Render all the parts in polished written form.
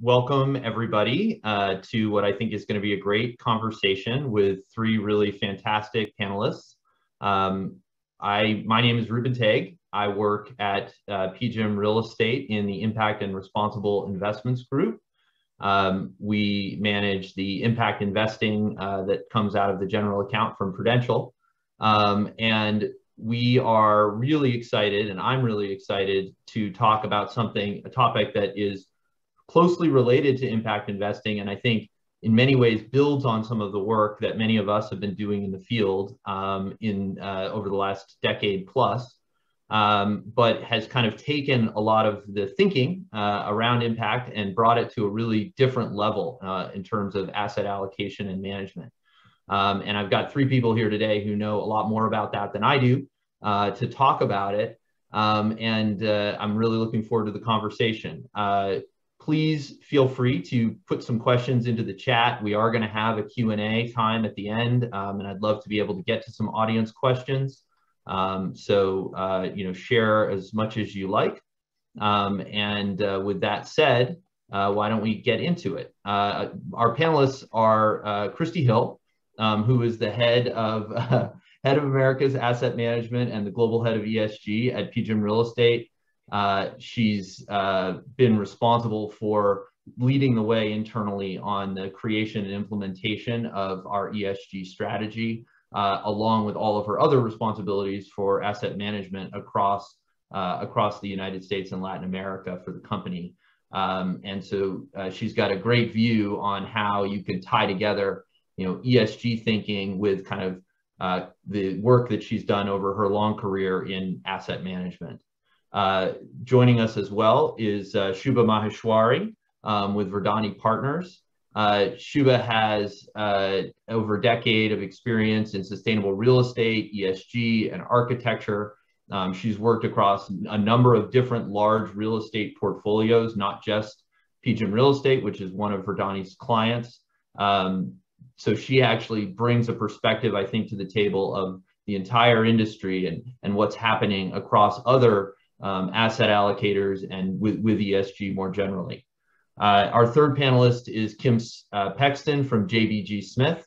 Welcome everybody to what I think is going to be a great conversation with three really fantastic panelists. My name is Ruben Teague. I work at PGIM Real Estate in the Impact and Responsible Investments Group. We manage the impact investing that comes out of the general account from Prudential. And we are really excited, and I'm really excited to talk about a topic that is closely related to impact investing, and I think in many ways builds on some of the work that many of us have been doing in the field over the last decade plus, but has kind of taken a lot of the thinking around impact and brought it to a really different level in terms of asset allocation and management. And I've got three people here today who know a lot more about that than I do to talk about it, and I'm really looking forward to the conversation. Please feel free to put some questions into the chat. We are going to have a Q&A time at the end, and I'd love to be able to get to some audience questions. So share as much as you like. And with that said, why don't we get into it? Our panelists are Christy Hill, who is the head of America's Asset Management and the global head of ESG at PGIM Real Estate. She's been responsible for leading the way internally on the creation and implementation of our ESG strategy, along with all of her other responsibilities for asset management across the United States and Latin America for the company. And so she's got a great view on how you can tie together, ESG thinking with kind of the work that she's done over her long career in asset management. Joining us as well is Shubha Maheshwari with Verdani Partners. Shubha has over a decade of experience in sustainable real estate, ESG, and architecture. She's worked across a number of different large real estate portfolios, not just PGIM Real Estate, which is one of Verdani's clients. So she actually brings a perspective, I think, to the table of the entire industry and what's happening across other asset allocators and with ESG more generally. Our third panelist is Kim Pexton from JBG Smith.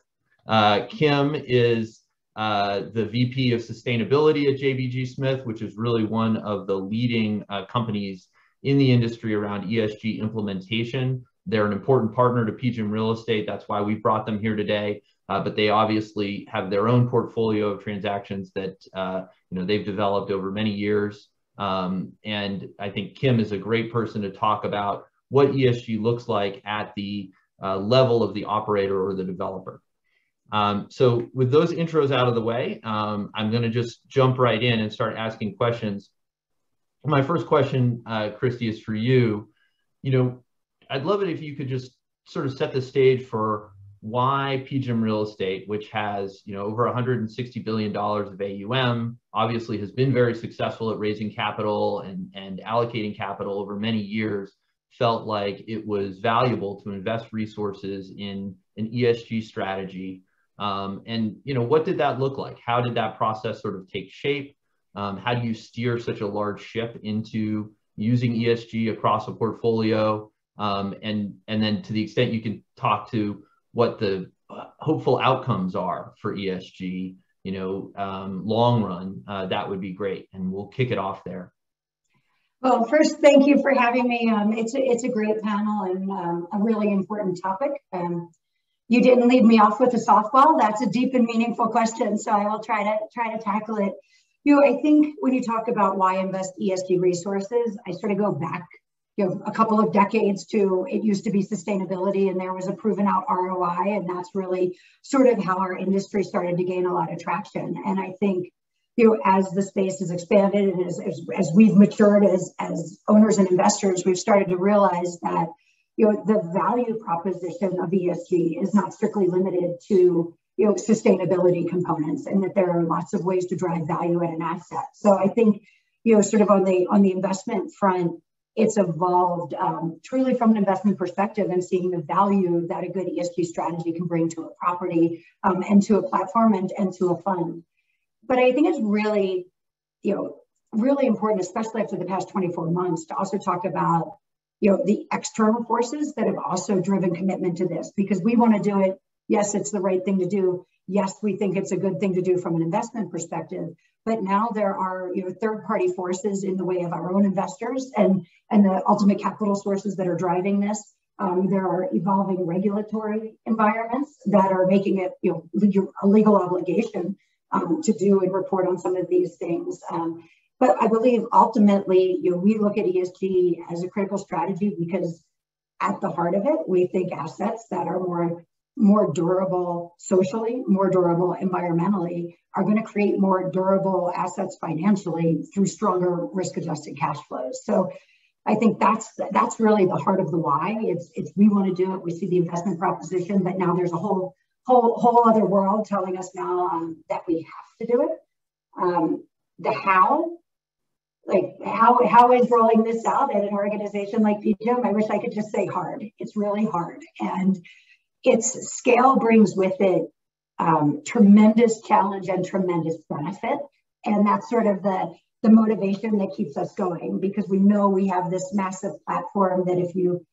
Kim is the VP of Sustainability at JBG Smith, which is really one of the leading companies in the industry around ESG implementation. They're an important partner to PGIM Real Estate. That's why we brought them here today. But they obviously have their own portfolio of transactions that they've developed over many years. And I think Kim is a great person to talk about what ESG looks like at the level of the operator or the developer. So with those intros out of the way, I'm going to just jump right in and start asking questions. My first question, Christy, is for you. I'd love it if you could just sort of set the stage for why PGIM Real Estate, which has over $160 billion of AUM, obviously has been very successful at raising capital and allocating capital over many years, felt like it was valuable to invest resources in an ESG strategy. And what did that look like? How did that process sort of take shape? How do you steer such a large ship into using ESG across a portfolio? And then to the extent you can talk to what the hopeful outcomes are for ESG, long run, that would be great. And we'll kick it off there. Well, first, thank you for having me. It's a great panel and a really important topic. You didn't leave me off with a softball. That's a deep and meaningful question, so I will try to tackle it. I think when you talk about why invest ESG resources, I sort of go back a couple of decades to it used to be sustainability, and there was a proven out ROI, and that's really sort of how our industry started to gain a lot of traction. And I think, as the space has expanded and as we've matured as owners and investors, we've started to realize that, the value proposition of ESG is not strictly limited to, sustainability components, and that there are lots of ways to drive value in an asset. So I think, sort of on the investment front, it's evolved truly from an investment perspective and seeing the value that a good ESG strategy can bring to a property and to a platform and to a fund. But I think it's really important, especially after the past 24 months, to also talk about you know, the external forces that have also driven commitment to this, because we want to do it. Yes, it's the right thing to do. Yes, we think it's a good thing to do from an investment perspective, but now there are, you know, third-party forces in the way of our own investors and the ultimate capital sources that are driving this. There are evolving regulatory environments that are making it, you know, a legal obligation to do and report on some of these things. But I believe ultimately, you know, we look at ESG as a critical strategy because at the heart of it, we think assets that are more durable socially, more durable environmentally, are going to create more durable assets financially through stronger risk-adjusted cash flows. So I think that's really the heart of the why. It's we want to do it. We see the investment proposition, but now there's a whole other world telling us now that we have to do it. The how, like how is rolling this out at an organization like PGIM? I wish I could just say hard. It's really hard, and its scale brings with it tremendous challenge and tremendous benefit, and that's sort of the motivation that keeps us going, because we know we have this massive platform that if you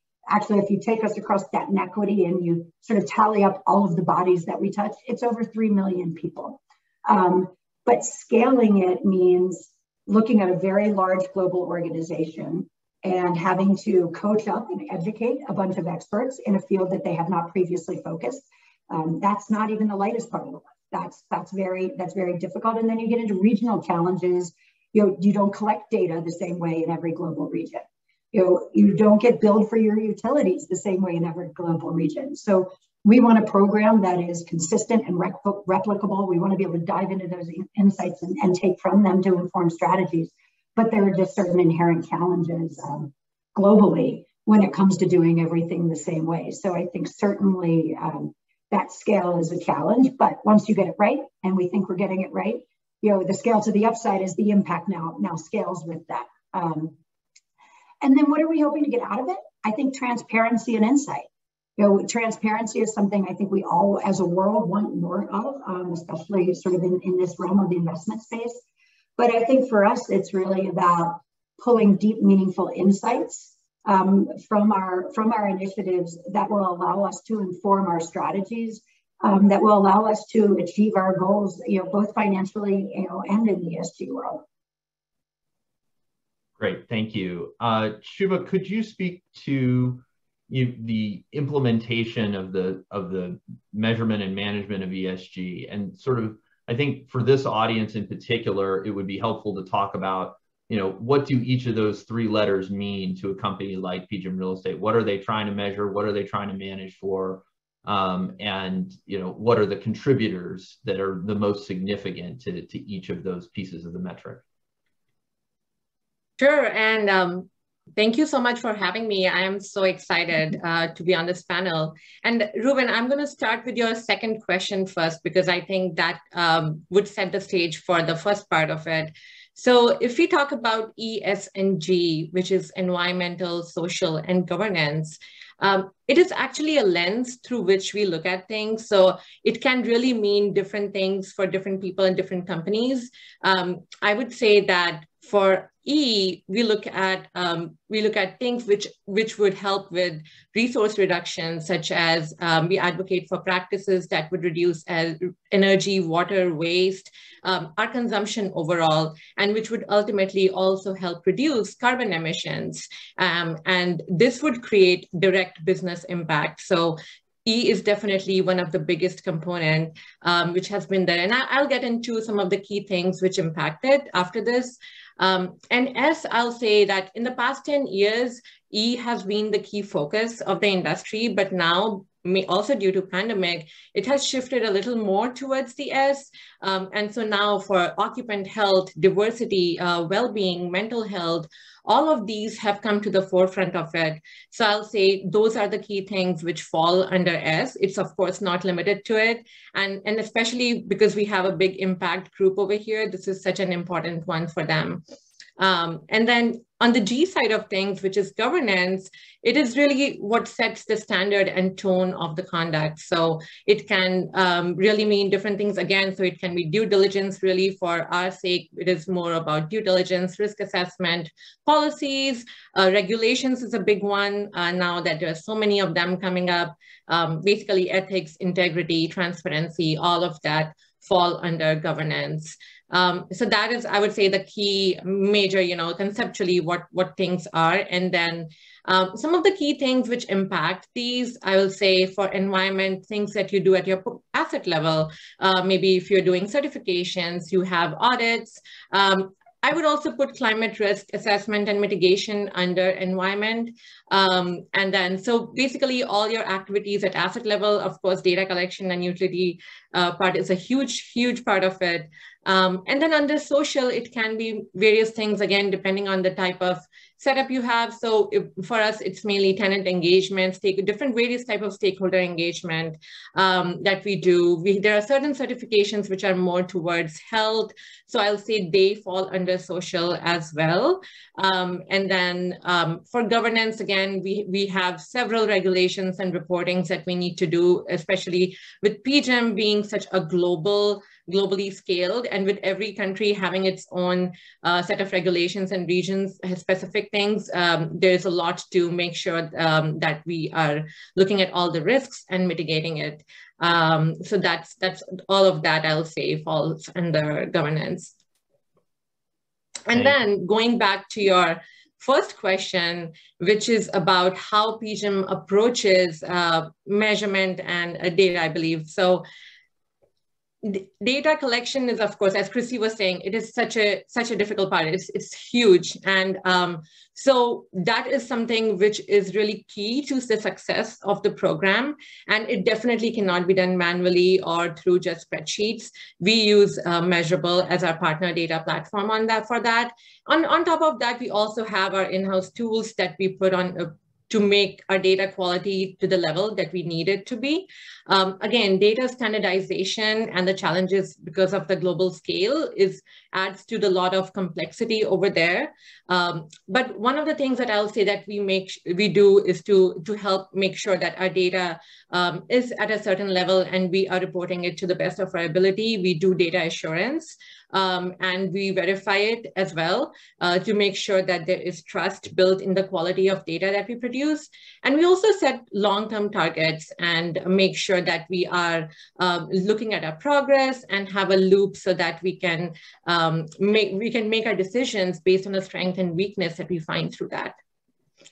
take us across debt and equity and you sort of tally up all of the bodies that we touch, it's over 3 million people. But scaling it means looking at a very large global organization and having to coach up and educate a bunch of experts in a field that they have not previously focused. That's not even the lightest part of the work. That's very difficult. And then you get into regional challenges. You know, you don't collect data the same way in every global region. You know, you don't get billed for your utilities the same way in every global region. So we want a program that is consistent and replicable. We want to be able to dive into those insights and take from them to inform strategies. But there are just certain inherent challenges globally when it comes to doing everything the same way. So I think certainly that scale is a challenge, but once you get it right, and we think we're getting it right, you know, the scale to the upside is the impact now scales with that. And then what are we hoping to get out of it? I think transparency and insight. You know, transparency is something I think we all as a world want more of, especially sort of in this realm of the investment space. But I think for us, it's really about pulling deep, meaningful insights from our initiatives that will allow us to inform our strategies, that will allow us to achieve our goals, you know, both financially, you know, and in the ESG world. Great, thank you. Shubha, could you speak to the implementation of the measurement and management of ESG, and sort of, I think for this audience in particular, it would be helpful to talk about, you know, what do each of those three letters mean to a company like PGIM Real Estate? What are they trying to measure? What are they trying to manage for? And, you know, what are the contributors that are the most significant to each of those pieces of the metric? Sure. And thank you so much for having me. I am so excited to be on this panel. And Ruben, I'm going to start with your second question first, because I think that would set the stage for the first part of it. So if we talk about ESG, which is environmental, social, and governance, it is actually a lens through which we look at things. So it can really mean different things for different people and different companies. I would say that for E, we look at things which would help with resource reduction, such as we advocate for practices that would reduce energy, water, waste, our consumption overall, and which would ultimately also help reduce carbon emissions. And this would create direct business impact. So E is definitely one of the biggest component which has been there. And I'll get into some of the key things which impacted after this. And S, I'll say that in the past 10 years, E has been the key focus of the industry, but now also due to pandemic, it has shifted a little more towards the S. And so now for occupant health, diversity, well-being, mental health, all of these have come to the forefront of it. So I'll say those are the key things which fall under S. It's of course not limited to it. And especially because we have a big impact group over here, this is such an important one for them. And then on the G side of things, which is governance, it is really what sets the standard and tone of the conduct. So it can really mean different things again. So it can be due diligence, really for our sake, it is more about due diligence, risk assessment, policies, regulations is a big one now that there are so many of them coming up, basically ethics, integrity, transparency, all of that fall under governance. So that is, I would say, the key major, conceptually what things are. And then some of the key things which impact these, I will say for environment, things that you do at your asset level, maybe if you're doing certifications, you have audits. I would also put climate risk assessment and mitigation under environment. And then, so basically all your activities at asset level, of course, data collection and utility part is a huge, huge part of it. And then under social, it can be various things, again, depending on the type of setup you have. So for us, it's mainly tenant engagements, different various type of stakeholder engagement that we do. There are certain certifications which are more towards health. So I'll say they fall under social as well. And then for governance, again, we have several regulations and reportings that we need to do, especially with PGIM being such a globally scaled, and with every country having its own set of regulations and regions specific things, there's a lot to make sure that we are looking at all the risks and mitigating it. So that's all of that, I'll say, falls under governance. And then going back to your first question, which is about how PGIM approaches measurement and data, I believe. So data collection is, of course, as Christy was saying, it is such a difficult part. It's huge. And so that is something which is really key to the success of the program. And it definitely cannot be done manually or through just spreadsheets. We use Measurable as our partner data platform on that for that. On top of that, we also have our in-house tools that we put on to make our data quality to the level that we need it to be. Again, data standardization and the challenges because of the global scale adds to the lot of complexity over there. But one of the things that I'll say that we do is to help make sure that our data is at a certain level and we are reporting it to the best of our ability. We do data assurance. And we verify it as well to make sure that there is trust built in the quality of data that we produce. And we also set long-term targets and make sure that we are looking at our progress and have a loop so that we can make our decisions based on the strength and weakness that we find through that.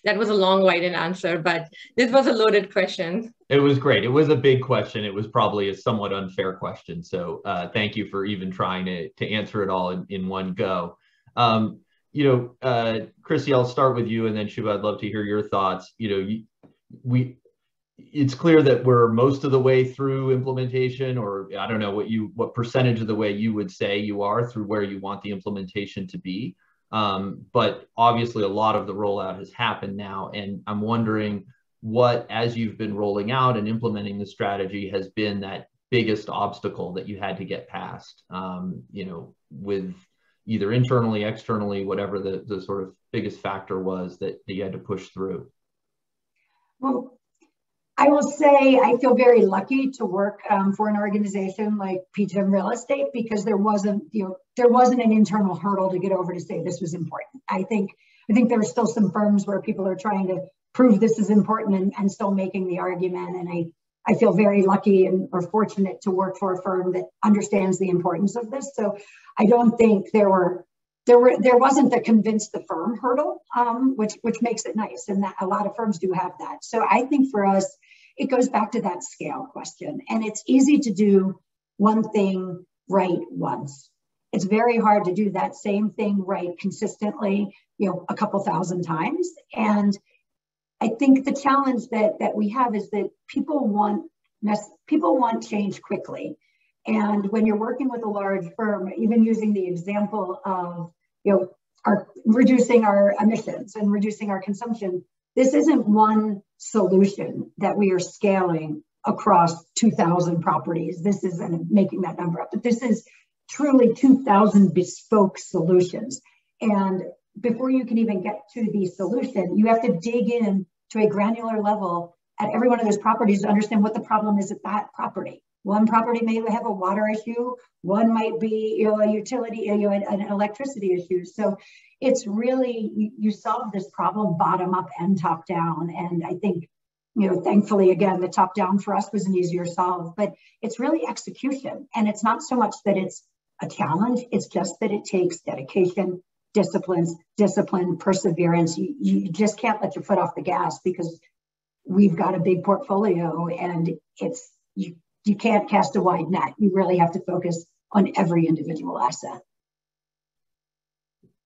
That was a long, winded answer, but this was a loaded question. It was great. It was a big question. It was probably a somewhat unfair question. So thank you for even trying to answer it all in one go. Christy, I'll start with you, and then Shubha, I'd love to hear your thoughts. It's clear that we're most of the way through implementation, or I don't know what percentage of the way you would say you are through where you want the implementation to be. But obviously a lot of the rollout has happened now, and I'm wondering what, as you've been rolling out and implementing the strategy, has been that biggest obstacle that you had to get past, with either internally, externally, whatever the sort of biggest factor was that you had to push through? Well, I will say I feel very lucky to work for an organization like PGIM Real Estate, because there wasn't an internal hurdle to get over to say this was important. I think there are still some firms where people are trying to prove this is important and still making the argument. And I feel very lucky or fortunate to work for a firm that understands the importance of this. So I don't think there wasn't the convince the firm hurdle, which makes it nice, and that a lot of firms do have that. So I think for us, it goes back to that scale question. And it's easy to do one thing right once. It's very hard to do that same thing right consistently, a couple thousand times. And I think the challenge that we have is that people want change quickly. And when you're working with a large firm, even using the example of, reducing our emissions and reducing our consumption, this isn't one solution that we are scaling across 2,000 properties. This is, and I'm making that number up, but this is truly 2,000 bespoke solutions. And before you can even get to the solution, you have to dig in to a granular level at every one of those properties to understand what the problem is at that property. One property may have a water issue. One might be, you know, a utility, you know, an electricity issue. So it's really, you solve this problem bottom up and top down. And I think, you know, thankfully, again, the top down for us was an easier solve, but it's really execution. And it's not so much that it's a challenge. It's just that it takes dedication, discipline, perseverance. You just can't let your foot off the gas, because we've got a big portfolio and it's, you can't cast a wide net. You really have to focus on every individual asset.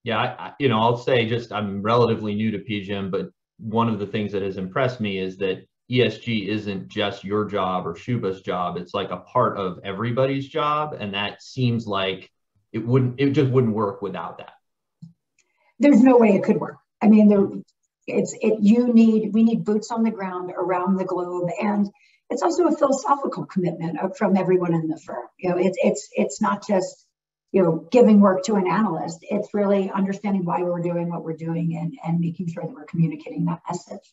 Yeah, you know, I'll say, just, I'm relatively new to PGIM, but one of the things that has impressed me is that ESG isn't just your job or Shubha's job. It's like a part of everybody's job. And that seems like it just wouldn't work without that. There's no way it could work. I mean, we need boots on the ground around the globe. And it's also a philosophical commitment from everyone in the firm. You know, it's not just, you know, giving work to an analyst. It's really understanding why we're doing what we're doing and making sure that we're communicating that message.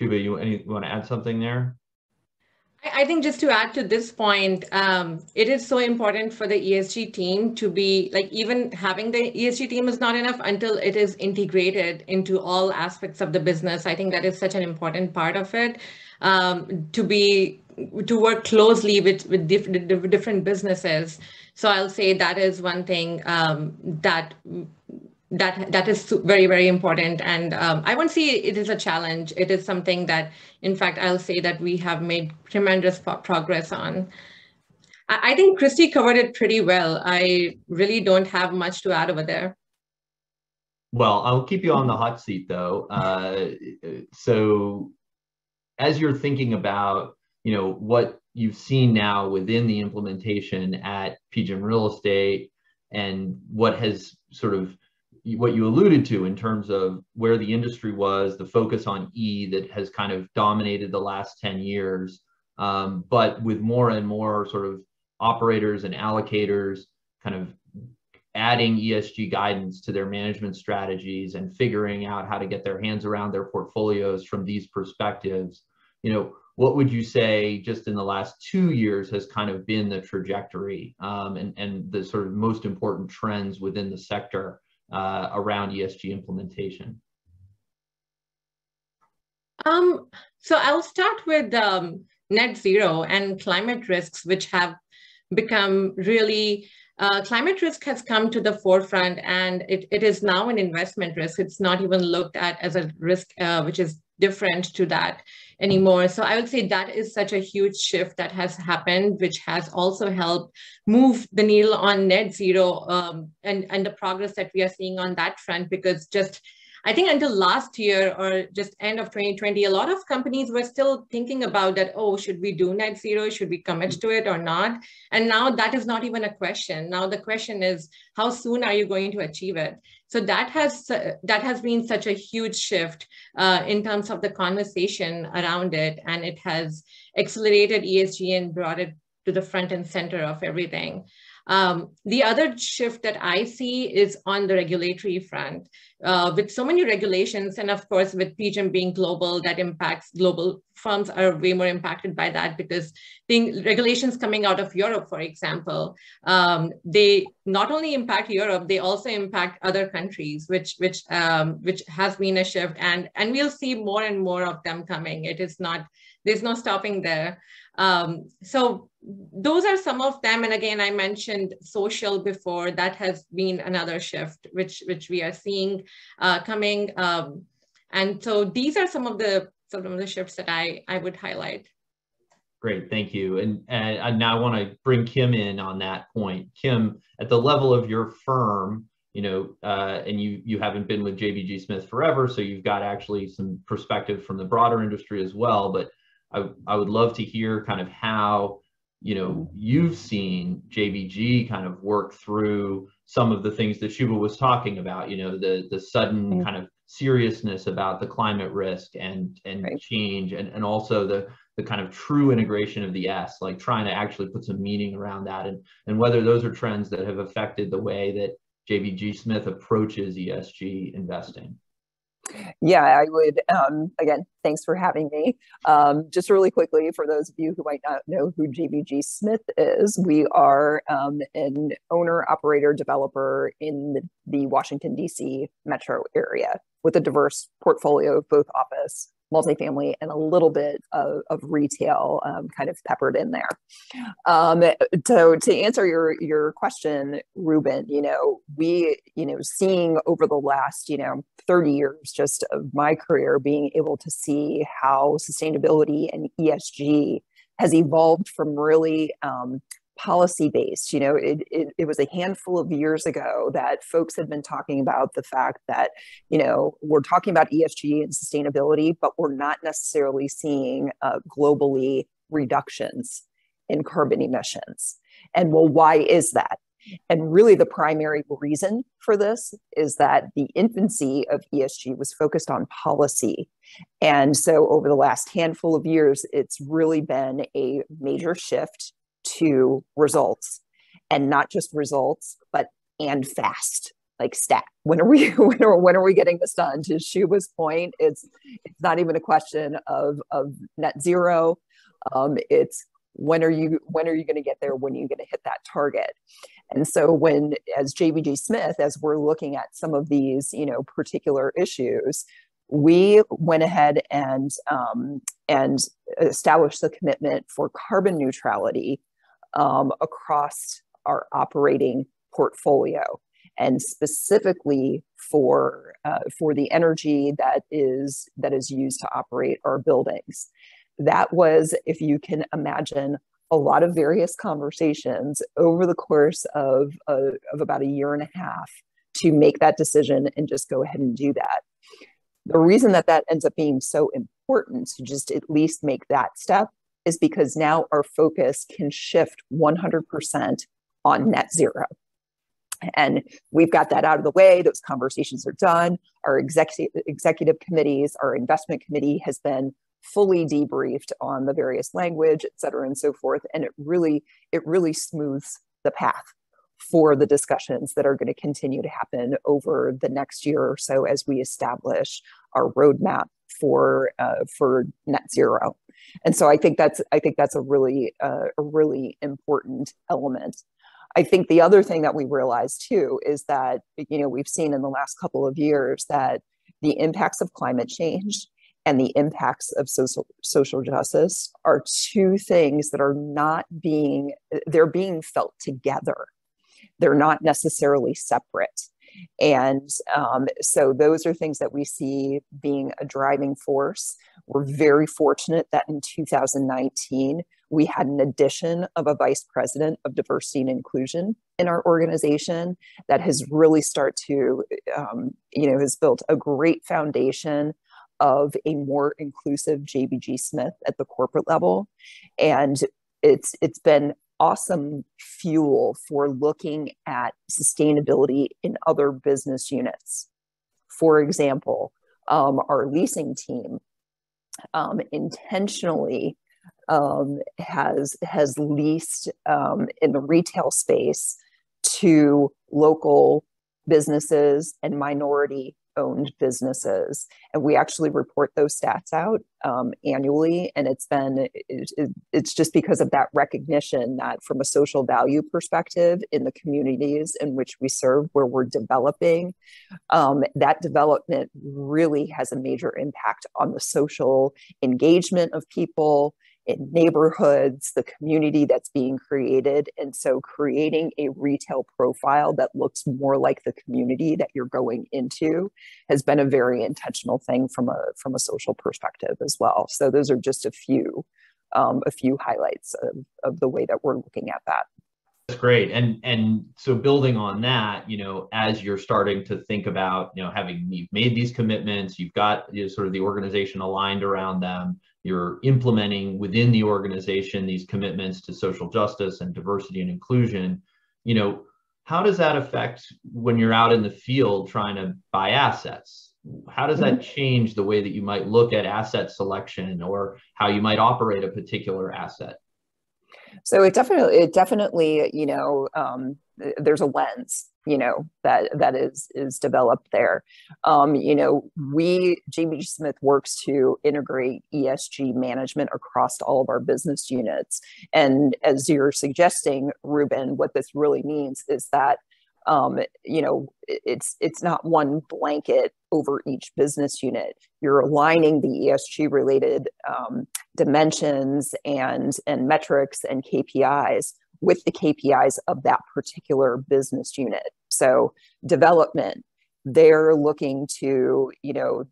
Shubha, you want to add something there? I think just to add to this point, it is so important for the ESG team to be, like, even having the ESG team is not enough until it is integrated into all aspects of the business. I think that is such an important part of it, to work closely with different businesses. So I'll say that is one thing that is very, very important. And I won't say it is a challenge. It is something that, in fact, I'll say that we have made tremendous progress on. I think Christy covered it pretty well. I really don't have much to add over there. Well, I'll keep you on the hot seat, though. So as you're thinking about, you know, what you've seen now within the implementation at PGIM Real Estate and what has sort of, what you alluded to in terms of where the industry was, the focus on E that has kind of dominated the last 10 years, but with more and more sort of operators and allocators kind of adding ESG guidance to their management strategies and figuring out how to get their hands around their portfolios from these perspectives, you know, what would you say just in the last 2 years has kind of been the trajectory and the sort of most important trends within the sector around ESG implementation? So I'll start with net zero and climate risks, which have become really, climate risk has come to the forefront, and it is now an investment risk. It's not even looked at as a risk, which is different to that anymore. So I would say that is such a huge shift that has happened, which has also helped move the needle on net zero and the progress that we are seeing on that front. Because just, I think until last year or just end of 2020, a lot of companies were still thinking about that, oh, should we do net zero? Should we commit to it or not? And now that is not even a question. Now the question is, how soon are you going to achieve it? So that has been such a huge shift in terms of the conversation around it. And it has accelerated ESG and brought it to the front and center of everything. The other shift that I see is on the regulatory front. With so many regulations, and of course with PGIM being global, that impacts global firms are way more impacted by that, because regulations coming out of Europe, for example, they not only impact Europe, they also impact other countries, which has been a shift, and we'll see more and more of them coming. It is not, there's no stopping there. So those are some of them. And again, I mentioned social before. That has been another shift, which we are seeing coming. And so these are some of the shifts that I would highlight. Great, thank you. And now I want to bring Kim in on that point. Kim, at the level of your firm, you know, and you haven't been with JBG Smith forever, so you've got actually some perspective from the broader industry as well. But I would love to hear kind of how, you know, you've seen JBG kind of work through some of the things that Shubha was talking about, you know, the sudden kind of seriousness about the climate risk and right. change, and also the kind of true integration of the S, like trying to actually put some meaning around that, and whether those are trends that have affected the way that JBG Smith approaches ESG investing? Yeah, I would, again, thanks for having me. Just really quickly, for those of you who might not know who JBG Smith is, we are an owner, operator, developer in the Washington, D.C. metro area with a diverse portfolio of both office, multifamily, and a little bit of retail kind of peppered in there. So to answer your question, Ruben, we, seeing over the last, 30 years just of my career, being able to see how sustainability and ESG has evolved from really policy-based. It was a handful of years ago that folks had been talking about the fact that, we're talking about ESG and sustainability, but we're not necessarily seeing globally reductions in carbon emissions. And well, why is that? And really the primary reason for this is that the infancy of ESG was focused on policy. And so over the last handful of years, it's really been a major shift to results, and not just results, but and fast, like stat. When are we getting this done? To Shubha's point, it's not even a question of net zero. It's when are you going to get there? When are you going to hit that target? And so when, as JBG Smith, as we're looking at some of these, particular issues, we went ahead and established the commitment for carbon neutrality across our operating portfolio, and specifically for the energy that is used to operate our buildings. That was, if you can imagine, a lot of various conversations over the course of about a year and a half to make that decision and just go ahead and do that. The reason that ends up being so important to just at least make that step is because now our focus can shift 100% on net zero. And we've got that out of the way. Those conversations are done. Our executive committees, our investment committee has been fully debriefed on the various language, et cetera, and so forth. And it really smooths the path for the discussions that are going to continue to happen over the next year or so as we establish our roadmap for net zero. And so I think that's a really important element. I think the other thing that we realized too is that we've seen in the last couple of years that the impacts of climate change and the impacts of social justice are two things that are being felt together. They're not necessarily separate. And so those are things that we see being a driving force. We're very fortunate that in 2019, we had an addition of a vice president of diversity and inclusion in our organization that has really has built a great foundation of a more inclusive JBG Smith at the corporate level. And it's been awesome fuel for looking at sustainability in other business units. For example, our leasing team intentionally has leased in the retail space to local businesses and minority-owned businesses, and we actually report those stats out annually. And it's just because of that recognition that from a social value perspective in the communities in which we serve, where we're developing, that development really has a major impact on the social engagement of people in neighborhoods, the community that's being created. And so creating a retail profile that looks more like the community that you're going into has been a very intentional thing from a social perspective as well. So those are just a few highlights of the way that we're looking at that. That's great. And so building on that, as you're starting to think about, you've made these commitments, you've got sort of the organization aligned around them, you're implementing within the organization these commitments to social justice and diversity and inclusion, how does that affect when you're out in the field trying to buy assets? How does that change the way that you might look at asset selection or how you might operate a particular asset? So it definitely, you know, there's a lens, you know, that is developed there. You know, JBG Smith works to integrate ESG management across all of our business units. And as you're suggesting, Ruben, what this really means is that, you know, it's not one blanket over each business unit. You're aligning the ESG related dimensions and metrics and KPIs with the KPIs of that particular business unit. So development, they're looking to, you know,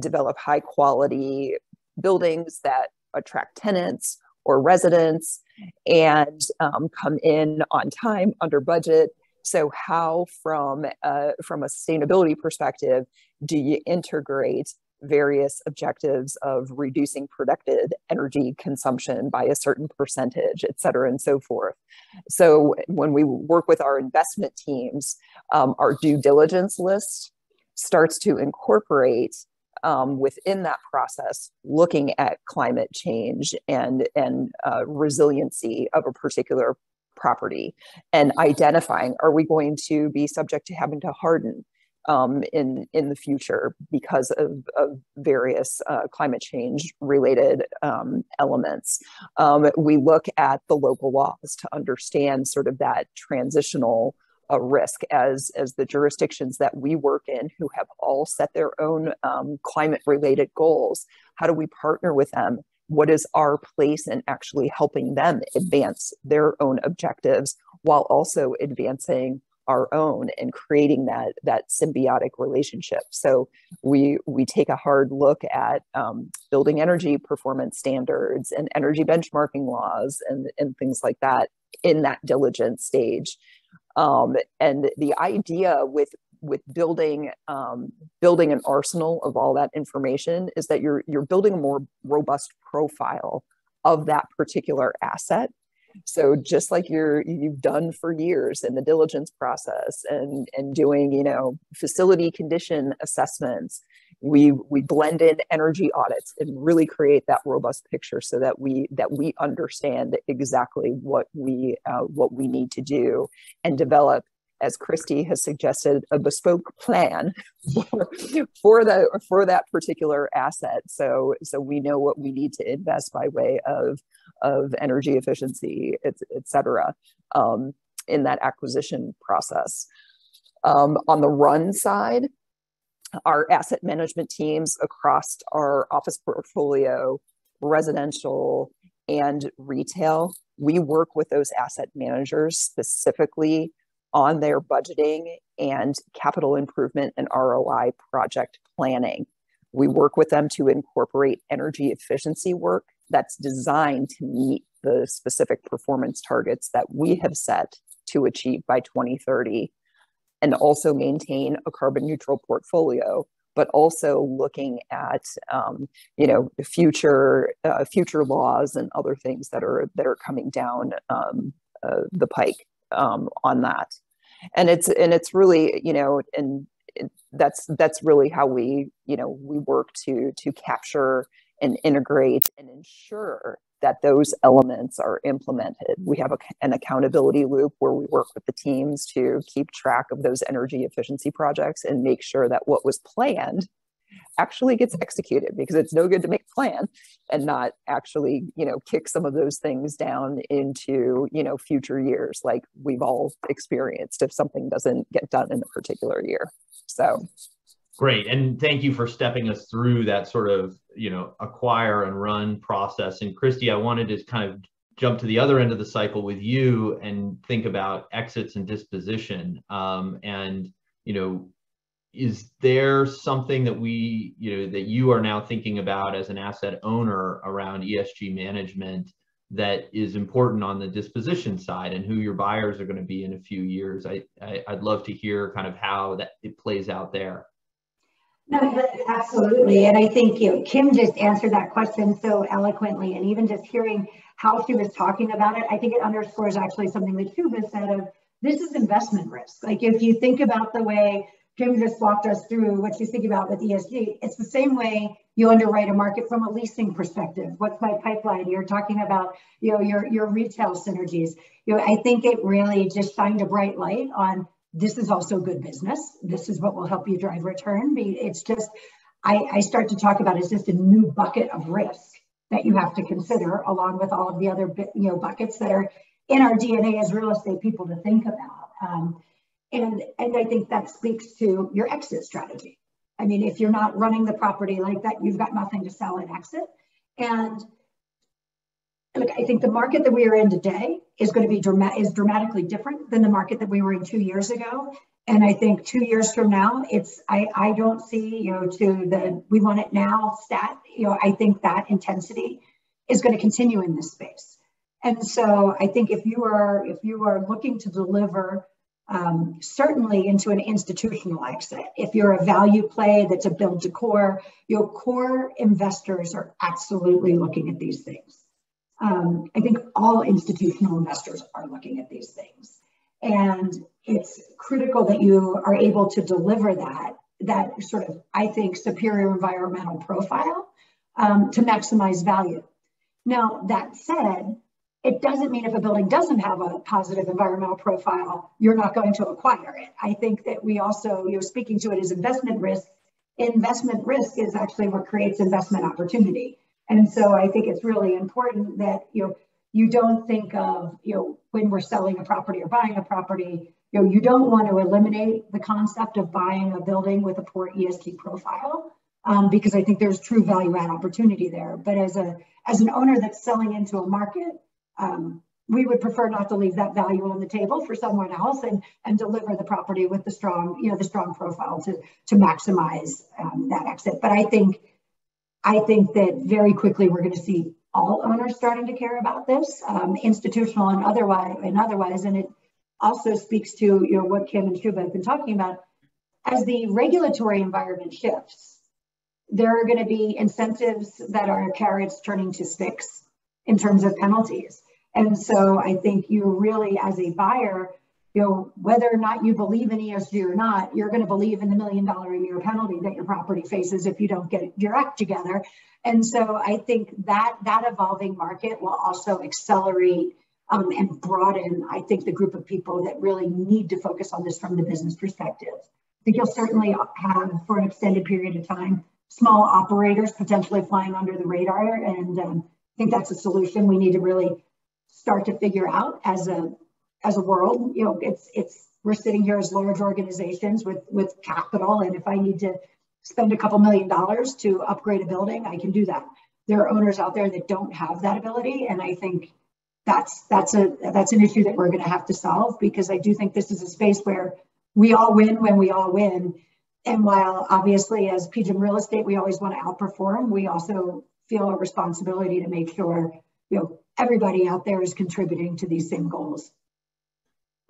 develop high quality buildings that attract tenants or residents and come in on time, under budget. So how, from a sustainability perspective, do you integrate various objectives of reducing predicted energy consumption by a certain percentage, et cetera, and so forth? So when we work with our investment teams, our due diligence list starts to incorporate within that process, looking at climate change and resiliency of a particular property and identifying, are we going to be subject to having to harden in the future because of various climate change related elements. We look at the local laws to understand sort of that transitional risk as the jurisdictions that we work in, who have all set their own climate related goals. How do we partner with them? What is our place in actually helping them advance their own objectives while also advancing our own and creating that symbiotic relationship? So we take a hard look at building energy performance standards and energy benchmarking laws and things like that in that diligence stage. And the idea with building an arsenal of all that information is that you're building a more robust profile of that particular asset. So just like you've done for years in the diligence process and doing, you know, facility condition assessments, we blend in energy audits and really create that robust picture so that we understand exactly what we need to do and develop, as Christy has suggested, a bespoke plan for that particular asset. So we know what we need to invest by way of energy efficiency, et cetera, in that acquisition process. On the run side, our asset management teams across our office portfolio, residential and retail, we work with those asset managers specifically on their budgeting and capital improvement and ROI project planning. We work with them to incorporate energy efficiency work that's designed to meet the specific performance targets that we have set to achieve by 2030, and also maintain a carbon neutral portfolio, but also looking at you know, future laws and other things that are coming down the pike on that. And it's really, you know, and that's really how we, you know, we work to capture and integrate and ensure that those elements are implemented. We have an accountability loop where we work with the teams to keep track of those energy efficiency projects and make sure that what was planned actually gets executed, because it's no good to make a plan and not actually, you know, kick some of those things down into, you know, future years, like we've all experienced if something doesn't get done in a particular year. So great. And thank you for stepping us through that sort of, you know, acquire and run process. And Christy, I wanted to kind of jump to the other end of the cycle with you and think about exits and disposition. And, you know, is there something that we, you know, that you are now thinking about as an asset owner around ESG management that is important on the disposition side, and who your buyers are going to be in a few years? I'd love to hear kind of how that it plays out there. No, absolutely. And I think, you know, Kim just answered that question so eloquently, and even just hearing how she was talking about it, I think it underscores actually something that Shubha said of, this is investment risk. Like if you think about the way Kim just walked us through what she's thinking about with ESG. It's the same way you underwrite a market from a leasing perspective. What's my pipeline? You're talking about, you know, your retail synergies. You know, I think it really just shined a bright light on this is also good business. This is what will help you drive return. It's just, I start to talk about it's just a new bucket of risk that you have to consider, along with all of the other buckets that are in our DNA as real estate people to think about. And I think that speaks to your exit strategy. I mean, if you're not running the property like that, you've got nothing to sell and exit. And look, I think the market that we are in today is going to be dramatically different than the market that we were in 2 years ago. And I think 2 years from now, it's, I don't see, you know, to the, we want it now stat, you know, I think that intensity is going to continue in this space. And so I think if you are looking to deliver certainly into an institutional exit, if you're a value play that's a build to core, your core investors are absolutely looking at these things. I think all institutional investors are looking at these things. And it's critical that you are able to deliver that sort of, I think, superior environmental profile to maximize value. Now, that said, it doesn't mean if a building doesn't have a positive environmental profile, you're not going to acquire it. I think that we also, you know, speaking to it as investment risk is actually what creates investment opportunity. And so I think it's really important that, you know, you don't think of, you know, when we're selling a property or buying a property, you know, you don't want to eliminate the concept of buying a building with a poor ESG profile, because I think there's true value add opportunity there. But as an owner that's selling into a market, we would prefer not to leave that value on the table for someone else and deliver the property with the strong profile to maximize that exit. But I think that very quickly we're going to see all owners starting to care about this, institutional and otherwise. And it also speaks to, you know, what Kim and Shubha have been talking about. As the regulatory environment shifts, there are going to be incentives that are carrots turning to sticks in terms of penalties. And so I think you really, as a buyer, you know, whether or not you believe in ESG or not, you're going to believe in the $1 million a year penalty that your property faces if you don't get your act together. And so I think that evolving market will also accelerate and broaden, I think, the group of people that really need to focus on this from the business perspective. I think you'll certainly have, for an extended period of time, small operators potentially flying under the radar, and I think that's a solution we need to really start to figure out as a world. You know, it's we're sitting here as large organizations with capital, and if I need to spend a couple $1 million to upgrade a building, I can do that. There are owners out there that don't have that ability, and I think that's an issue that we're going to have to solve, because I do think this is a space where we all win when we all win. And while obviously as PGIM Real Estate we always want to outperform, we also feel a responsibility to make sure, you know, everybody out there is contributing to these same goals.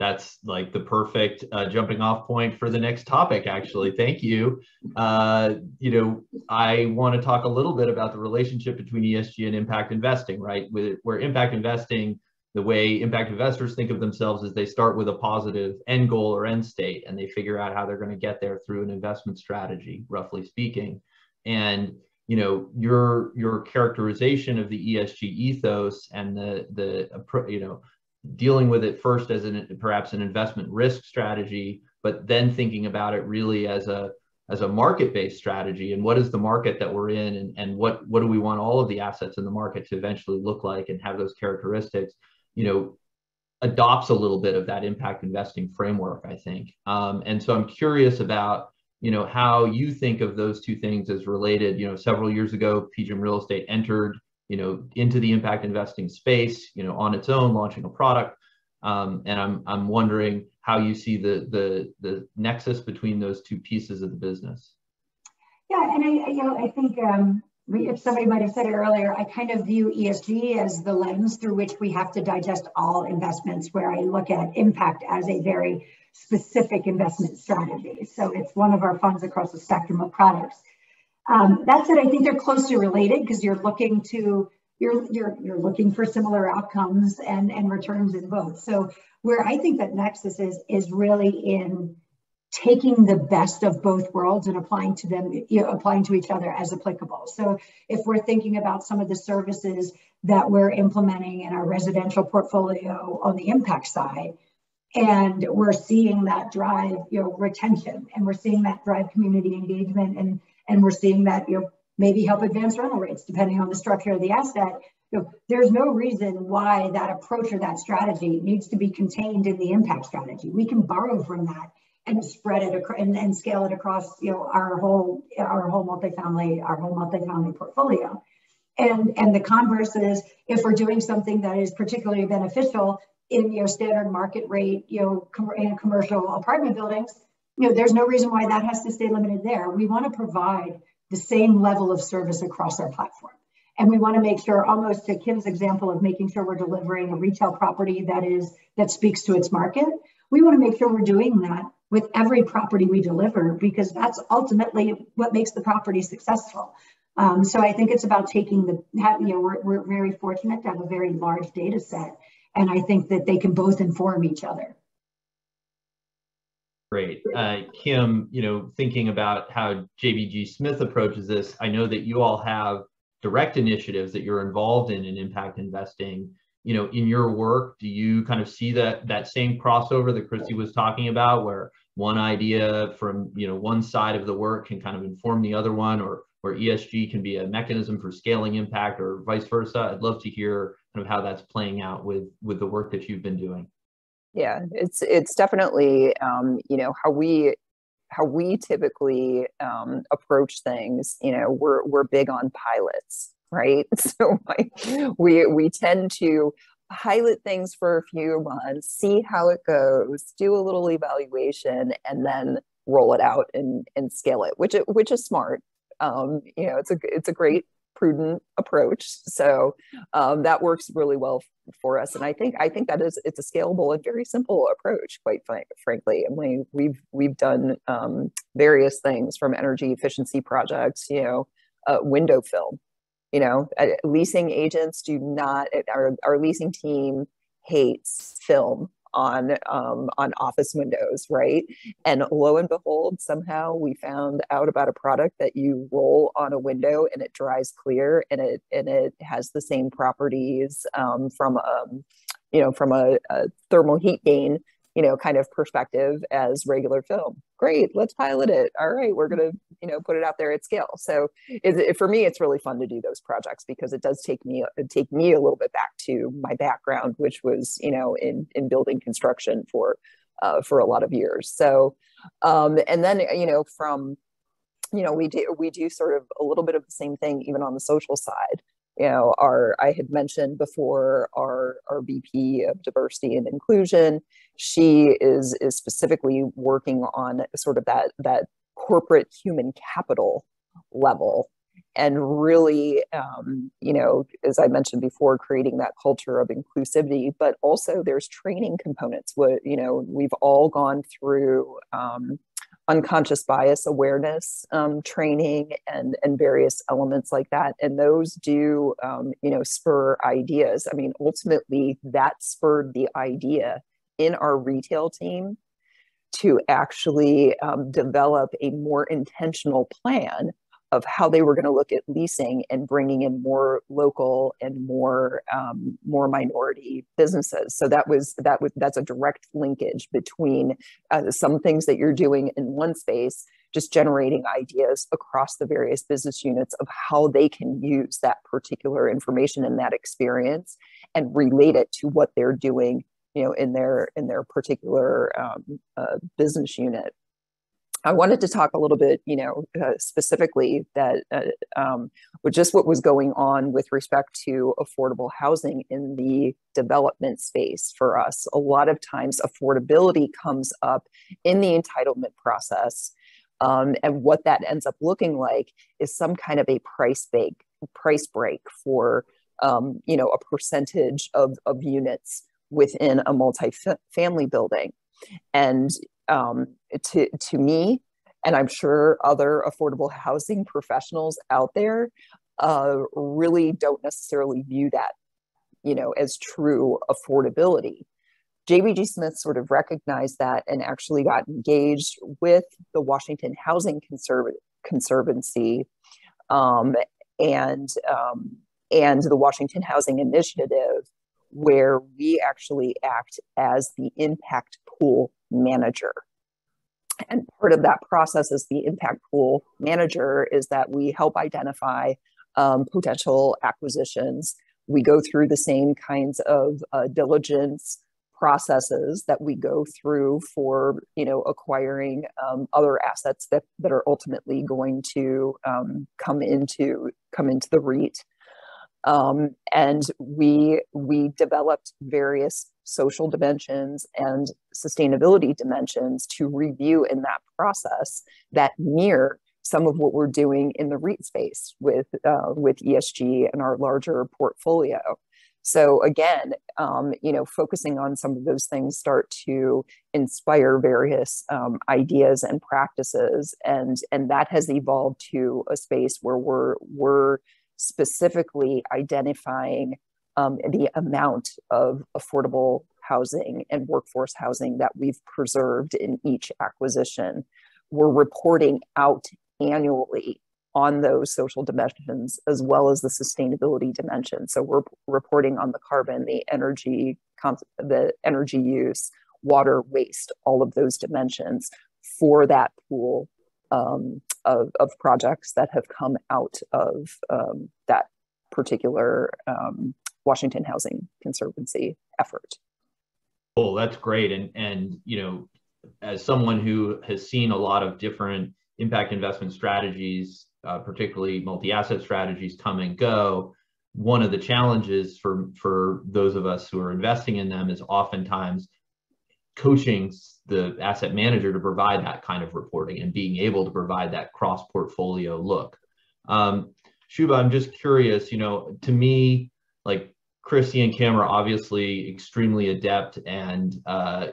That's like the perfect jumping off point for the next topic, actually. Thank you. You know, I want to talk a little bit about the relationship between ESG and impact investing, right? Where impact investing, the way impact investors think of themselves is they start with a positive end goal or end state, and they figure out how they're going to get there through an investment strategy, roughly speaking. And you know, your characterization of the ESG ethos and the you know, dealing with it first as perhaps an investment risk strategy, but then thinking about it really as a market-based strategy, and what is the market that we're in, and what do we want all of the assets in the market to eventually look like and have those characteristics, you know, adopts a little bit of that impact investing framework, I think. And so I'm curious about, you know, how you think of those two things as related. You know, several years ago, PGIM Real Estate entered, you know, into the impact investing space, you know, on its own, launching a product. And I'm wondering how you see the nexus between those two pieces of the business. Yeah, and I think if somebody might have said it earlier, I kind of view ESG as the lens through which we have to digest all investments, where I look at impact as a very specific investment strategy. So it's one of our funds across the spectrum of products. That said, I think they're closely related, because you're looking to you're looking for similar outcomes and returns in both. So where I think that nexus is really in taking the best of both worlds and applying to them, applying to each other as applicable. So if we're thinking about some of the services that we're implementing in our residential portfolio on the impact side, and we're seeing that drive, retention, and we're seeing that drive community engagement, and we're seeing that, maybe help advance rental rates, depending on the structure of the asset, there's no reason why that approach or that strategy needs to be contained in the impact strategy. We can borrow from that and spread it and scale it across, our whole multifamily portfolio. And the converse is, if we're doing something that is particularly beneficial in standard market rate, commercial apartment buildings, there's no reason why that has to stay limited there. We want to provide the same level of service across our platform. And we want to make sure, almost to Kim's example of making sure we're delivering a retail property that speaks to its market, we want to make sure we're doing that with every property we deliver, because that's ultimately what makes the property successful. So I think it's about taking the, we're very fortunate to have a very large data set, and I think that they can both inform each other. Great. Kim, thinking about how JBG Smith approaches this, I know that you all have direct initiatives that you're involved in impact investing. In your work, do you kind of see that same crossover that Christy was talking about, where one idea from one side of the work can kind of inform the other one, or ESG can be a mechanism for scaling impact, or vice versa? I'd love to hear kind of how that's playing out with the work that you've been doing. Yeah, it's definitely how we typically approach things. We're big on pilots, right? So we tend to pilot things for a few months, see how it goes, do a little evaluation, and then roll it out and scale it, which is smart. It's a great, prudent approach. So that works really well for us, and I think that it's a scalable and very simple approach, quite frankly. And we've done various things, from energy efficiency projects, window film. Leasing agents do not. Our leasing team hates film on office windows, right? And lo and behold, somehow we found out about a product that you roll on a window and it dries clear, and it has the same properties from a thermal heat gain kind of perspective as regular film. Great, let's pilot it. All right, we're gonna put it out there at scale. So for me, it's really fun to do those projects, because it does take me a little bit back to my background, which was in building construction for a lot of years. So and then we do sort of a little bit of the same thing even on the social side. I had mentioned before our VP of Diversity and Inclusion. She is specifically working on sort of that corporate human capital level, and really, as I mentioned before, creating that culture of inclusivity. But also, there's training components. We've all gone through unconscious bias awareness training and various elements like that. And those do, spur ideas. I mean, ultimately that spurred the idea in our retail team to actually develop a more intentional plan of how they were going to look at leasing and bringing in more local and more minority businesses. So that's a direct linkage between some things that you're doing in one space, just generating ideas across the various business units of how they can use that particular information and that experience and relate it to what they're doing, in their particular business unit. I wanted to talk a little bit, specifically that with just what was going on with respect to affordable housing in the development space for us. A lot of times affordability comes up in the entitlement process, and what that ends up looking like is some kind of a price break for, a percentage of units within a multifamily building. And to me, and I'm sure other affordable housing professionals out there, really don't necessarily view that, as true affordability. JBG Smith sort of recognized that and actually got engaged with the Washington Housing Conservancy and the Washington Housing Initiative, where we actually act as the impact pool manager. And part of that process as the impact pool manager is that we help identify potential acquisitions. We go through the same kinds of diligence processes that we go through for, you know, acquiring other assets that are ultimately going to come into the REIT. And we developed various social dimensions and sustainability dimensions to review in that process that mirror some of what we're doing in the REIT space with ESG and our larger portfolio. So again, you know, focusing on some of those things start to inspire various ideas and practices, and that has evolved to a space where we're specifically identifying the amount of affordable housing and workforce housing that we've preserved in each acquisition. We're reporting out annually on those social dimensions as well as the sustainability dimension. So we're reporting on the carbon, the energy use, water, waste, all of those dimensions for that pool of projects that have come out of that particular Washington Housing Conservancy effort. Well, that's great. And you know, as someone who has seen a lot of different impact investment strategies, particularly multi-asset strategies, come and go, one of the challenges for those of us who are investing in them is oftentimes coaching the asset manager to provide that kind of reporting and being able to provide that cross-portfolio look. Shubha, I'm just curious, you know, to me, like, Christy and Kim are obviously extremely adept and,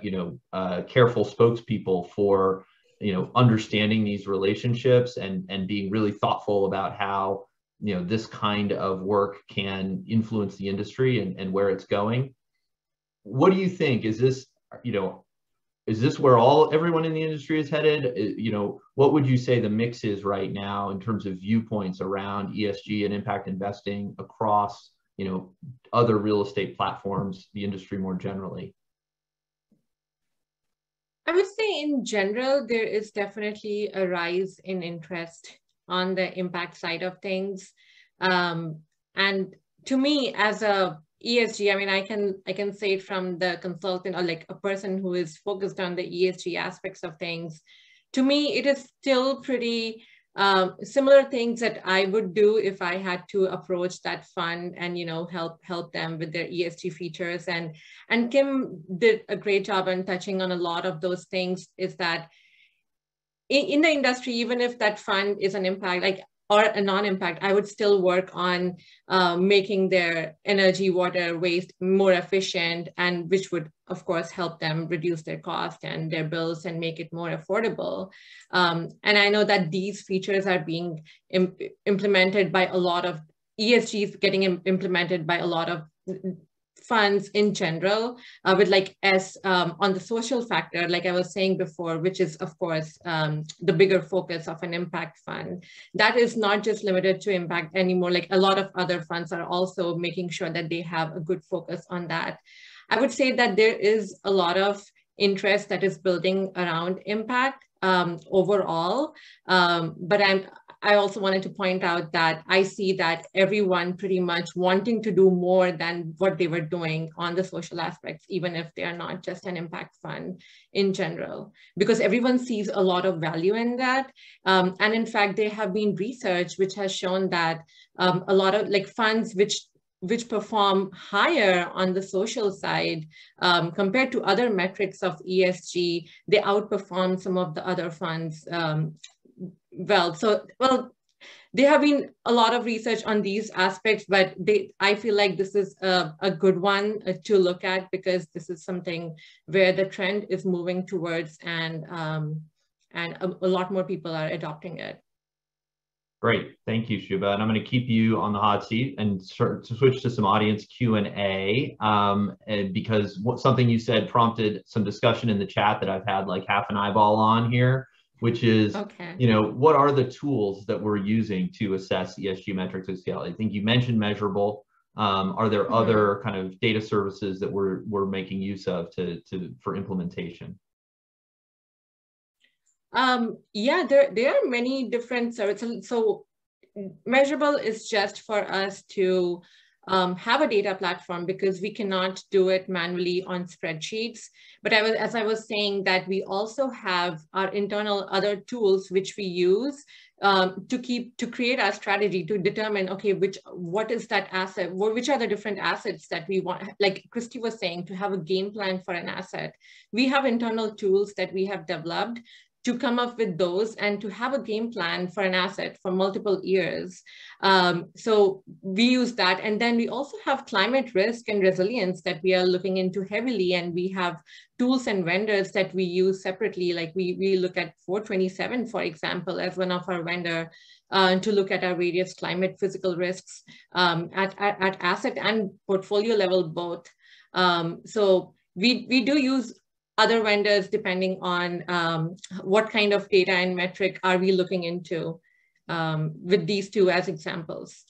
you know, careful spokespeople for, you know, understanding these relationships and being really thoughtful about how, you know, this kind of work can influence the industry and where it's going. What do you think? Is this, you know, is this where everyone in the industry is headed? You know, what would you say the mix is right now in terms of viewpoints around ESG and impact investing across, you know, other real estate platforms, the industry more generally? I would say in general, there is definitely a rise in interest on the impact side of things. And to me, as a ESG, I mean, I can say it from the consultant or like a person who is focused on the ESG aspects of things. To me, it is still pretty similar things that I would do if I had to approach that fund and, you know, help them with their ESG features. And Kim did a great job on touching on a lot of those things, is that in the industry, even if that fund is an impact, like, or a non-impact, I would still work on making their energy, water, waste more efficient, and which would, of course, help them reduce their cost and their bills and make it more affordable. And I know that these features are being implemented by a lot of ESGs, getting implemented by a lot of funds in general, with like on the social factor, like I was saying before, which is, of course, the bigger focus of an impact fund. That is not just limited to impact anymore. Like, a lot of other funds are also making sure that they have a good focus on that. I would say that there is a lot of interest that is building around impact overall, but I also wanted to point out that I see that everyone pretty much wanting to do more than what they were doing on the social aspects, even if they are not just an impact fund in general, because everyone sees a lot of value in that. And in fact, there have been research which has shown that a lot of like funds which perform higher on the social side compared to other metrics of ESG, they outperform some of the other funds. Well, there have been a lot of research on these aspects, but I feel like this is a good one to look at, because this is something where the trend is moving towards, and a lot more people are adopting it. Great. Thank you, Shubha. And I'm going to keep you on the hot seat and start to switch to some audience Q&A, because something you said prompted some discussion in the chat that I've had like half an eyeball on here, which is, you know, what are the tools that we're using to assess ESG metrics at scale? I think you mentioned Measurable. Are there other kind of data services that we're making use of for implementation? Yeah, there are many different services. So Measurable is just for us to have a data platform because we cannot do it manually on spreadsheets. But as I was saying, that we also have our internal other tools which we use to create our strategy to determine, okay, what is that asset? Which are the different assets that we want? Like Christy was saying, to have a game plan for an asset. We have internal tools that we have developed to come up with those and to have a game plan for an asset for multiple years. So we use that. And then we also have climate risk and resilience that we are looking into heavily. And we have tools and vendors that we use separately. Like we look at 427, for example, as one of our vendor to look at our various climate physical risks at asset and portfolio level both. So we do use other vendors depending on what kind of data and metric are we looking into with these two as examples.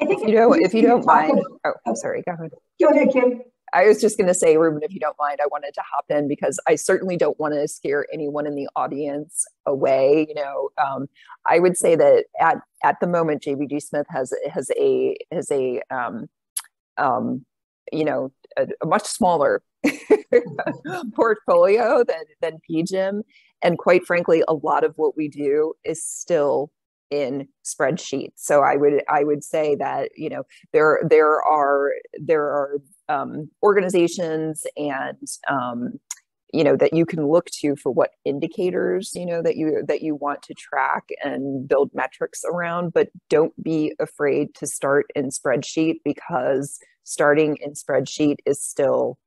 I think if you don't mind, I'm sorry, go ahead. Go ahead, Kim. I was just going to say, Ruben, if you don't mind, I wanted to hop in because I certainly don't want to scare anyone in the audience away. You know, I would say that at the moment, JBG Smith has a much smaller portfolio than PGIM. And quite frankly, a lot of what we do is still in spreadsheets. So I would say that, you know, there are organizations and you know, that you can look to for what indicators, you know, that you want to track and build metrics around, but don't be afraid to start in spreadsheet, because starting in spreadsheet is still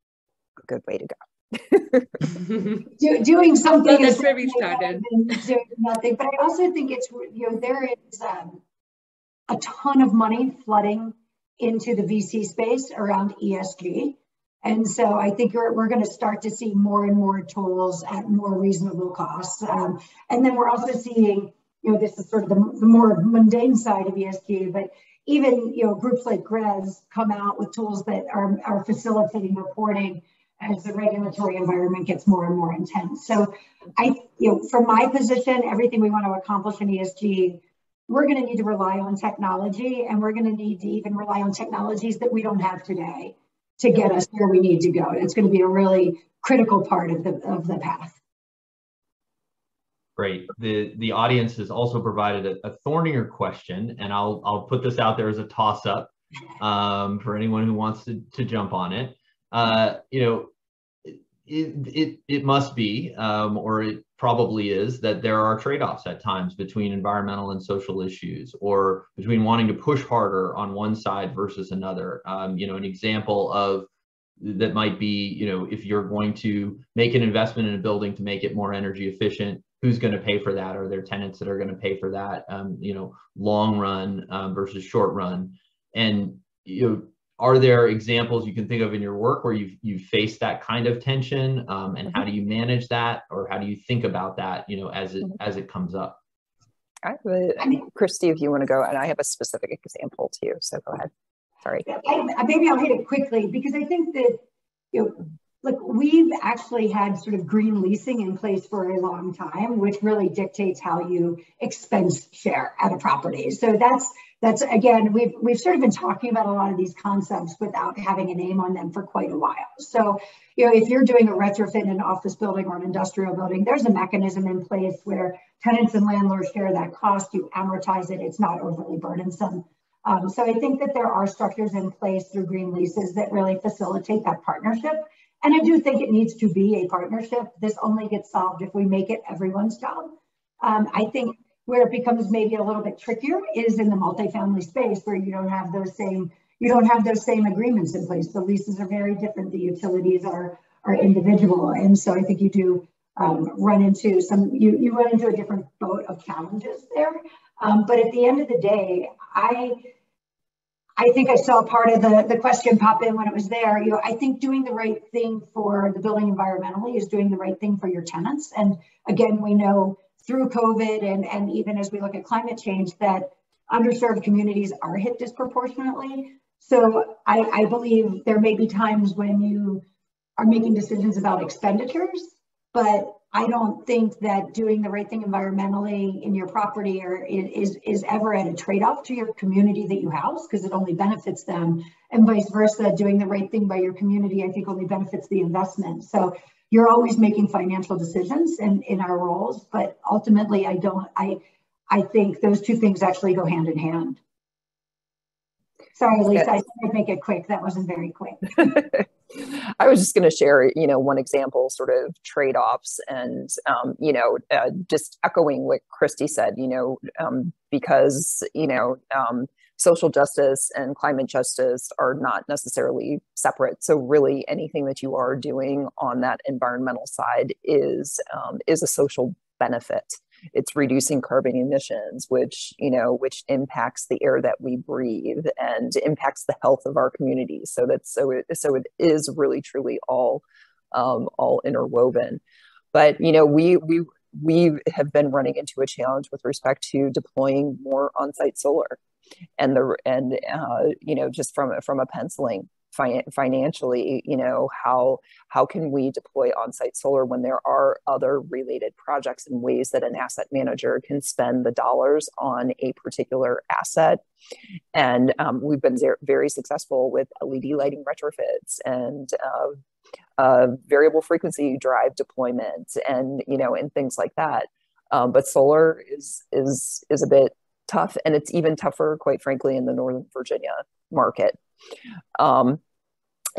a good way to go. Doing something that's where we started. Doing nothing, but I also think it's, you know, there is a ton of money flooding into the VC space around ESG, and so I think we're going to start to see more and more tools at more reasonable costs, and then we're also seeing, you know, this is sort of the more mundane side of ESG, but even, you know, groups like GRESB come out with tools that are facilitating reporting as the regulatory environment gets more and more intense. So from my position, everything we want to accomplish in ESG, we're going to need to rely on technology, and we're going to need to even rely on technologies that we don't have today to get us where we need to go. It's going to be a really critical part of the path. Great. The audience has also provided a thornier question, and I'll put this out there as a toss-up for anyone who wants to jump on it. You know, it must be, or it probably is, that there are trade-offs at times between environmental and social issues, or between wanting to push harder on one side versus another. You know, an example of that might be, you know, if you're going to make an investment in a building to make it more energy efficient, who's going to pay for that? Are there tenants that are going to pay for that? You know, long run versus short run. And, you know, are there examples you can think of in your work where you've faced that kind of tension? And how do you manage that, or how do you think about that, you know, as it comes up? Christy, if you want to go, and I have a specific example too, so go ahead. Sorry. Maybe I'll hit it quickly, because I think that, you know, look, we've actually had sort of green leasing in place for a long time, which really dictates how you expense share at a property. So that's again, we've sort of been talking about a lot of these concepts without having a name on them for quite a while. So, you know, if you're doing a retrofit in an office building or an industrial building, there's a mechanism in place where tenants and landlords share that cost, you amortize it, it's not overly burdensome. So I think that there are structures in place through green leases that really facilitate that partnership. And I do think it needs to be a partnership. This only gets solved if we make it everyone's job. I think where it becomes maybe a little bit trickier is in the multifamily space, where you don't have those same agreements in place. The leases are very different. The utilities are individual, and so I think you do run into a different boat of challenges there. But at the end of the day, I think I saw part of the question pop in when it was there. You know, I think doing the right thing for the building environmentally is doing the right thing for your tenants. And again, we know through COVID and even as we look at climate change that underserved communities are hit disproportionately. So I believe there may be times when you are making decisions about expenditures, but I don't think that doing the right thing environmentally in your property or is ever at a trade-off to your community that you house, because it only benefits them, and vice versa, doing the right thing by your community, I think, only benefits the investment. So you're always making financial decisions in our roles, but ultimately I think those two things actually go hand in hand. Sorry, Lisa, I think I'd make it quick. That wasn't very quick. I was just going to share, you know, one example, sort of trade-offs and, you know, just echoing what Christy said, you know, because, you know, social justice and climate justice are not necessarily separate. So really anything that you are doing on that environmental side is a social benefit. It's reducing carbon emissions, which, you know, which impacts the air that we breathe and impacts the health of our communities. So that's so it is really truly all interwoven. But you know, we have been running into a challenge with respect to deploying more on-site solar, and you know, just from a penciling. Financially, you know, how can we deploy on-site solar when there are other related projects and ways that an asset manager can spend the dollars on a particular asset? And we've been very successful with LED lighting retrofits and variable frequency drive deployment, and you know, and things like that. But solar is a bit tough, and it's even tougher, quite frankly, in the Northern Virginia market.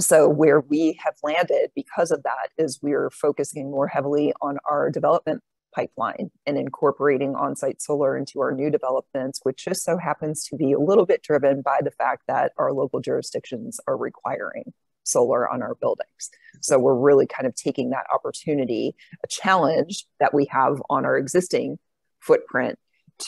So where we have landed because of that is we're focusing more heavily on our development pipeline and incorporating on-site solar into our new developments, which just so happens to be a little bit driven by the fact that our local jurisdictions are requiring solar on our buildings. So we're really kind of taking that opportunity, a challenge that we have on our existing footprint,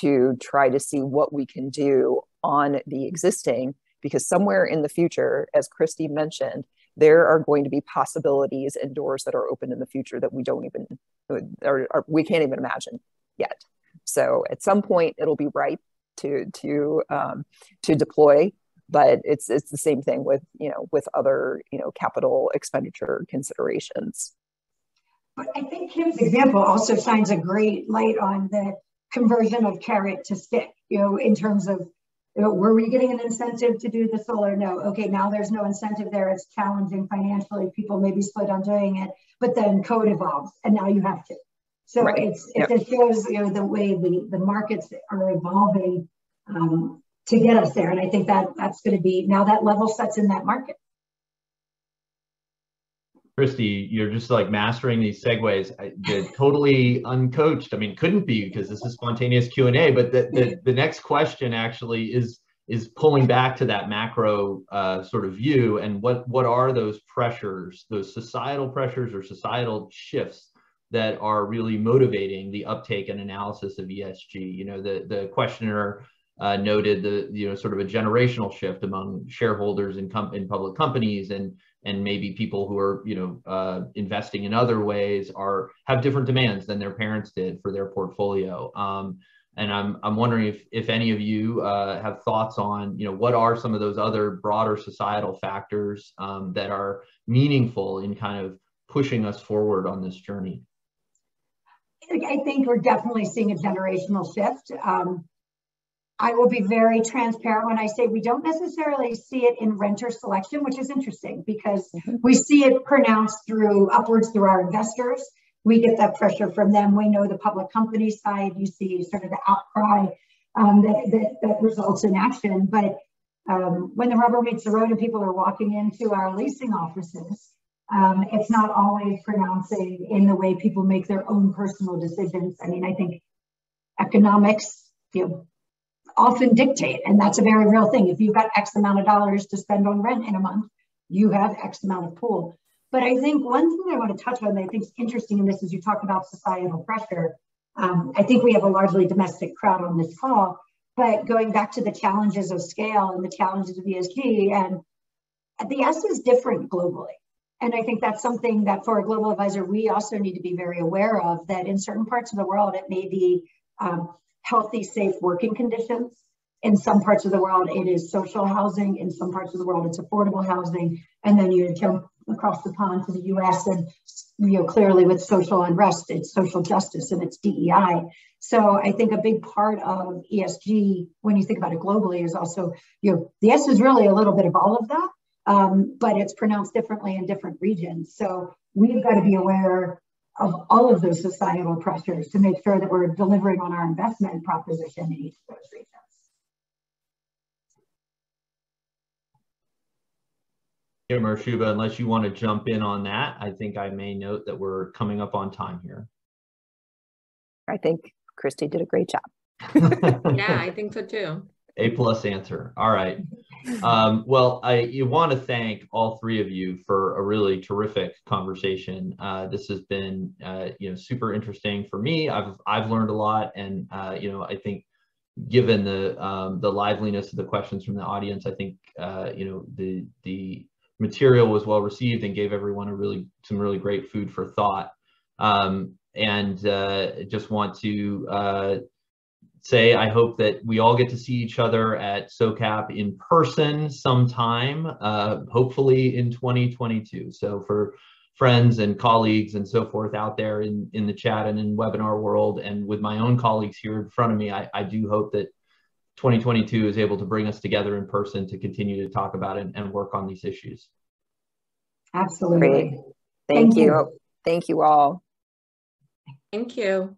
to try to see what we can do on the existing, because somewhere in the future, as Christy mentioned, there are going to be possibilities and doors that are open in the future that we don't even, or we can't even imagine yet. So at some point, it'll be ripe to deploy, but it's the same thing with, you know, with other, you know, capital expenditure considerations. But I think Kim's example also shines a great light on the conversion of carrot to stick, you know, in terms of, were we getting an incentive to do the solar? No. Okay, now there's no incentive there. It's challenging financially. People may be split on doing it, but then code evolves and now you have to. So right. It shows, you know, the way the markets are evolving to get us there. And I think that's going to be, now that level sets in that market. Christy, you're just like mastering these segues. They're totally uncoached. I mean, couldn't be, because this is spontaneous Q&A, but the next question actually is pulling back to that macro sort of view, and what are those pressures, those societal pressures or societal shifts that are really motivating the uptake and analysis of ESG? You know, the questioner noted you know, sort of a generational shift among shareholders in public companies, and maybe people who are, you know, investing in other ways have different demands than their parents did for their portfolio. And I'm wondering if any of you have thoughts on, you know, what are some of those other broader societal factors that are meaningful in kind of pushing us forward on this journey? I think we're definitely seeing a generational shift. I will be very transparent when I say we don't necessarily see it in renter selection, which is interesting because we see it pronounced upwards through our investors. We get that pressure from them. We know the public company side, you see sort of the outcry that results in action. But when the rubber meets the road and people are walking into our leasing offices, it's not always pronouncing in the way people make their own personal decisions. I mean, I think economics, you know, often dictate, and that's a very real thing. If you've got X amount of dollars to spend on rent in a month, you have X amount of pool. But I think one thing I want to touch on that I think is interesting in this is you talk about societal pressure. I think we have a largely domestic crowd on this call, but going back to the challenges of scale and the challenges of ESG, and the S is different globally. And I think that's something that for a global advisor, we also need to be very aware of, that in certain parts of the world, it may be healthy, safe working conditions. In some parts of the world, it is social housing. In some parts of the world, it's affordable housing. And then you jump across the pond to the US and, you know, clearly with social unrest, it's social justice and it's DEI. So I think a big part of ESG, when you think about it globally, is also, you know, the S is really a little bit of all of that. But it's pronounced differently in different regions. So we've got to be aware of all of those societal pressures to make sure that we're delivering on our investment proposition in each of those regions. Kim or Shubha, unless you want to jump in on that, I think I may note that we're coming up on time here. I think Christy did a great job. Yeah, I think so too. A+ answer. All right. Well, I want to thank all three of you for a really terrific conversation. This has been, you know, super interesting for me. I've learned a lot, and you know, I think given the liveliness of the questions from the audience, I think you know, the material was well received and gave everyone a some really great food for thought. And just want to say I hope that we all get to see each other at SOCAP in person sometime, hopefully in 2022. So for friends and colleagues and so forth out there in the chat and in webinar world, and with my own colleagues here in front of me, I do hope that 2022 is able to bring us together in person to continue to talk about and work on these issues. Absolutely. Great. Thank you. Thank you all. Thank you.